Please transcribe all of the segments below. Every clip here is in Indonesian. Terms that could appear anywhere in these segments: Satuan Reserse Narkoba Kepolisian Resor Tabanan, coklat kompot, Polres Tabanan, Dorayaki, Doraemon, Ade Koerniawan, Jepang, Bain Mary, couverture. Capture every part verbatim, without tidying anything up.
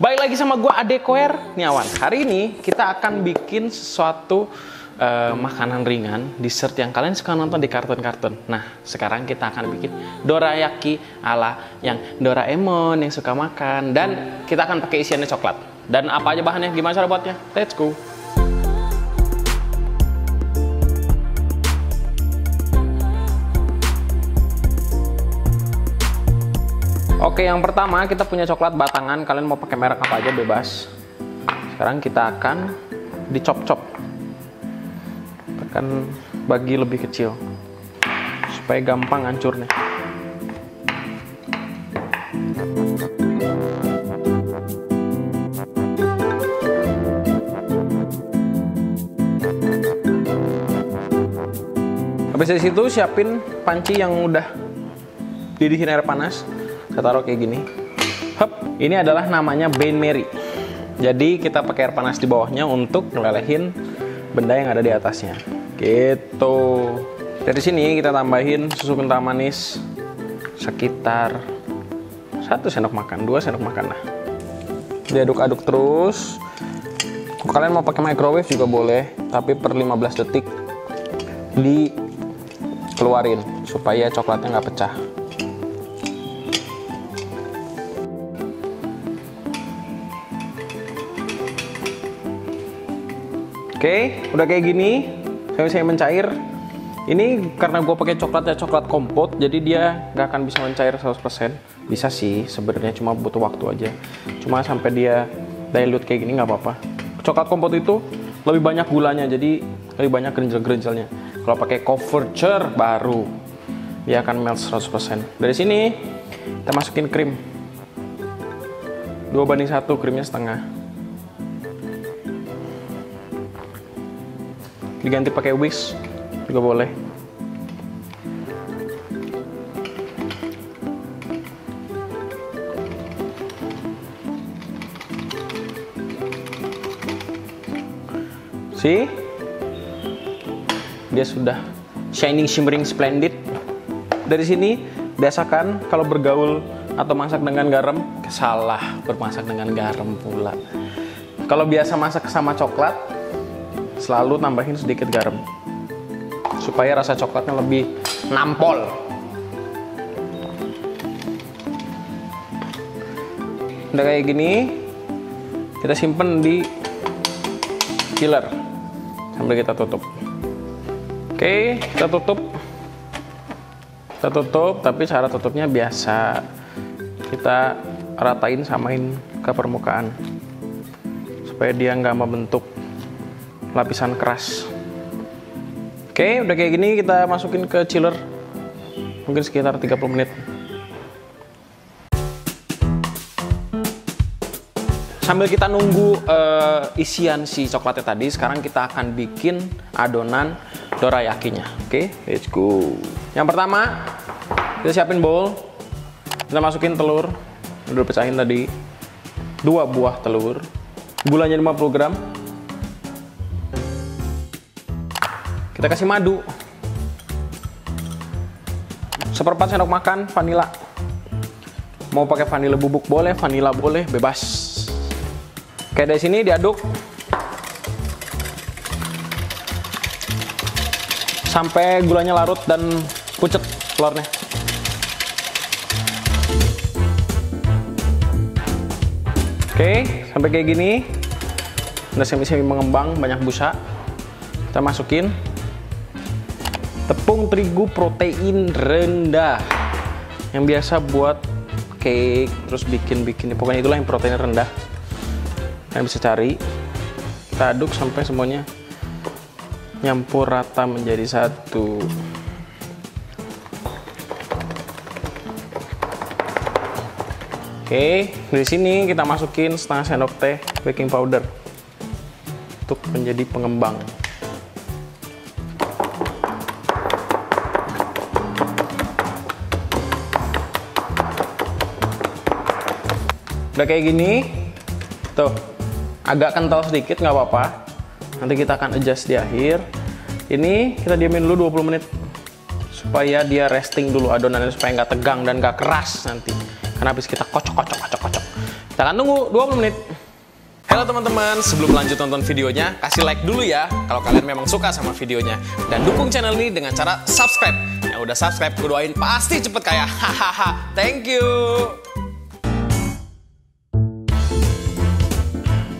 Baik lagi sama gue Ade Koerniawan. Hari ini kita akan bikin sesuatu uh, makanan ringan, dessert yang kalian suka nonton di kartun-kartun. Nah, sekarang kita akan bikin dorayaki ala yang Doraemon yang suka makan. Dan kita akan pakai isiannya coklat. Dan apa aja bahannya, gimana cara buatnya? Let's go! Oke, yang pertama kita punya coklat batangan. Kalian mau pakai merek apa aja bebas. Sekarang kita akan dicop-cop, tekan bagi lebih kecil supaya gampang hancurnya. Habis dari situ siapin panci yang udah didihin air panas. Saya taruh kayak gini. Hup. Ini adalah namanya Bain Mary. Jadi kita pakai air panas di bawahnya untuk melelehin benda yang ada di atasnya. Gitu. Dari sini kita tambahin susu kental manis sekitar satu sendok makan, dua sendok makan lah. Diaduk-aduk terus. Kalian mau pakai microwave juga boleh, tapi per lima belas detik dikeluarin supaya coklatnya nggak pecah. Oke, okay, udah kayak gini, saya mencair. Ini karena gue pakai coklatnya coklat kompot, jadi dia nggak akan bisa mencair seratus persen. Bisa sih, sebenarnya cuma butuh waktu aja. Cuma sampai dia dilute kayak gini nggak apa-apa. Coklat kompot itu lebih banyak gulanya, jadi lebih banyak grenjel-grenjelnya. Kalau pakai couverture baru, dia akan melt seratus persen. Dari sini, kita masukin krim. dua banding satu, krimnya setengah. Diganti pakai whisk juga boleh. See? Dia sudah shining, shimmering, splendid. Dari sini biasakan kalau bergaul atau masak dengan garam, salah bermasak dengan garam pula. Kalau biasa masak sama coklat, selalu tambahin sedikit garam supaya rasa coklatnya lebih nampol. Udah kayak gini, kita simpen di chiller sambil kita tutup. Oke, kita tutup. Kita tutup, tapi cara tutupnya biasa. Kita ratain, samain ke permukaan supaya dia nggak membentuk lapisan keras. Oke, udah kayak gini kita masukin ke chiller mungkin sekitar tiga puluh menit. Sambil kita nunggu uh, isian si coklatnya tadi, sekarang kita akan bikin adonan dorayakinya. Oke, let's go. Yang pertama kita siapin bowl, kita masukin telur, udah pecahin tadi, dua buah telur, gulanya lima puluh gram. Kita kasih madu, seperempat sendok makan vanila. Mau pakai vanila bubuk boleh, vanila boleh, bebas. Oke, dari sini diaduk sampai gulanya larut dan pucet telurnya. Oke, sampai kayak gini, udah semi-semi mengembang, banyak busa. Kita masukin tepung terigu protein rendah yang biasa buat cake, terus bikin-bikin, pokoknya itulah yang protein rendah yang bisa cari. Kita aduk sampai semuanya nyampur rata menjadi satu. Oke, dari sini kita masukin setengah sendok teh baking powder untuk menjadi pengembang. Udah kayak gini, tuh agak kental sedikit nggak apa-apa. Nanti kita akan adjust di akhir. Ini kita diamin dulu dua puluh menit supaya dia resting dulu adonannya supaya nggak tegang dan nggak keras nanti. Karena habis kita kocok, kocok, kocok, kocok, kita Kita akan tunggu dua puluh menit. Halo teman-teman, sebelum lanjut nonton videonya, kasih like dulu ya kalau kalian memang suka sama videonya. Dan dukung channel ini dengan cara subscribe. Yang udah subscribe, gue doain pasti cepet kaya. Hahaha, thank you.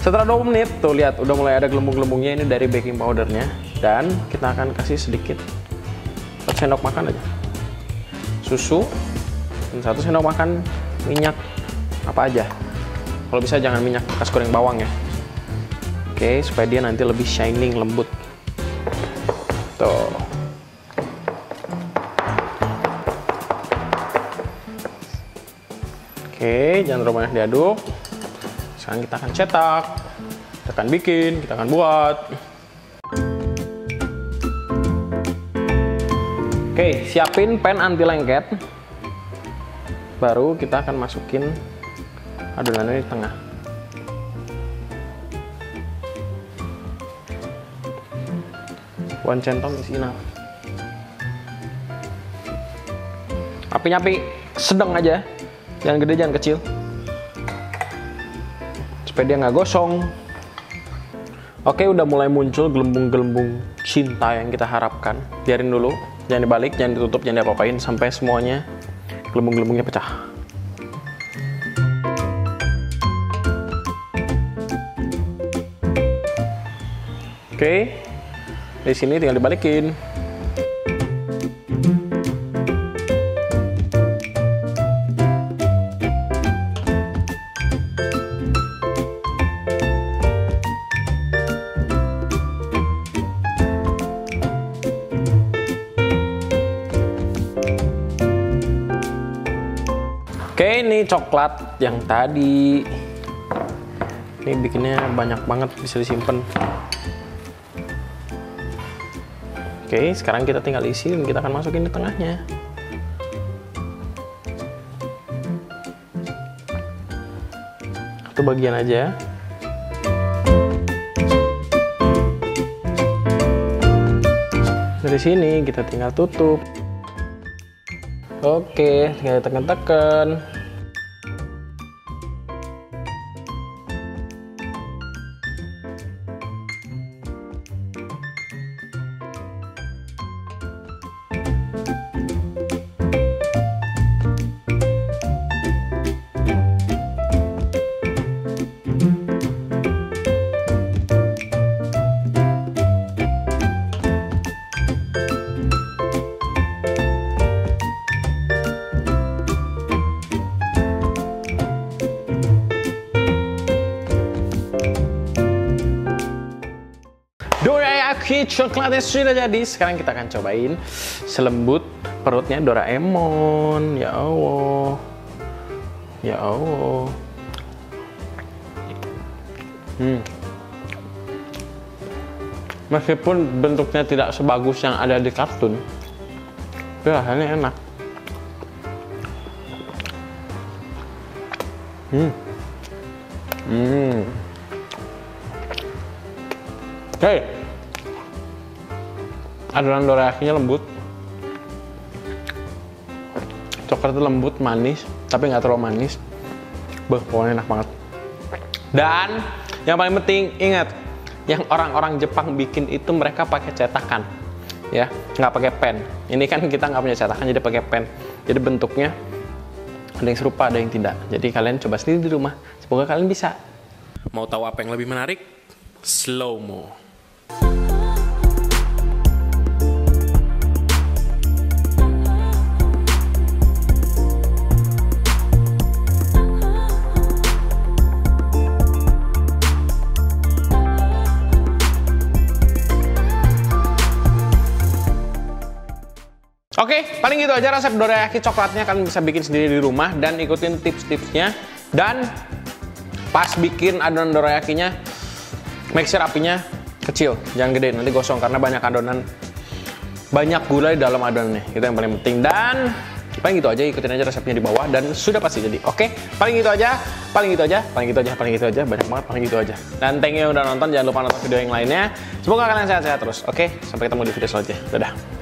Setelah dua puluh menit, tuh lihat udah mulai ada gelembung-gelembungnya, ini dari baking powdernya. Dan kita akan kasih sedikit, satu sendok makan aja, susu, dan satu sendok makan minyak apa aja. Kalau bisa jangan minyak bekas goreng bawang ya. Oke, supaya dia nanti lebih shining, lembut. Tuh. Oke, jangan terlalu banyak diaduk. Sekarang kita akan cetak, kita akan bikin, kita akan buat. Oke, siapin pan anti lengket. Baru kita akan masukin adonannya di tengah. One centong is enough. Apinya api sedang aja, jangan gede, jangan kecil, supaya dia nggak gosong. Oke, udah mulai muncul gelembung-gelembung cinta yang kita harapkan. Biarin dulu, jangan dibalik, jangan ditutup, jangan diapa-apain sampai semuanya gelembung-gelembungnya pecah. Oke, di sini tinggal dibalikin. Oke, ini coklat yang tadi. Ini bikinnya banyak banget, bisa disimpan. Oke, sekarang kita tinggal isi dan kita akan masukin di tengahnya. Satu bagian aja. Dari sini kita tinggal tutup. Oke, tinggal tekan-tekan. Dorayaki coklatnya sudah jadi. Sekarang kita akan cobain selembut perutnya Doraemon. Ya Allah, ya Allah. Hmm. Meskipun bentuknya tidak sebagus yang ada di kartun, tapi rasanya enak. Hmm. Hmm. Oke, okay. Adonan dorayakinya lembut, coklat itu lembut, manis, tapi nggak terlalu manis. Beuh, pokoknya enak banget. Dan yang paling penting ingat, yang orang-orang Jepang bikin itu mereka pakai cetakan, ya, nggak pakai pen. Ini kan kita nggak punya cetakan, jadi pakai pen. Jadi bentuknya ada yang serupa, ada yang tidak. Jadi kalian coba sendiri di rumah. Semoga kalian bisa. Mau tahu apa yang lebih menarik? Slow mo. Oke, paling gitu aja resep dorayaki coklatnya. Kalian bisa bikin sendiri di rumah dan ikutin tips-tipsnya. Dan pas bikin adonan dorayakinya, make sure apinya kecil, jangan gede, nanti gosong karena banyak adonan, banyak gula di dalam adonannya. Itu yang paling penting. Dan paling gitu aja, ikutin aja resepnya di bawah dan sudah pasti jadi. Oke, paling gitu aja, paling gitu aja, paling gitu aja, paling gitu aja, banyak banget paling gitu aja. Dan thank you udah nonton, jangan lupa nonton video yang lainnya. Semoga kalian sehat-sehat terus. Oke, sampai ketemu di video selanjutnya. Dadah.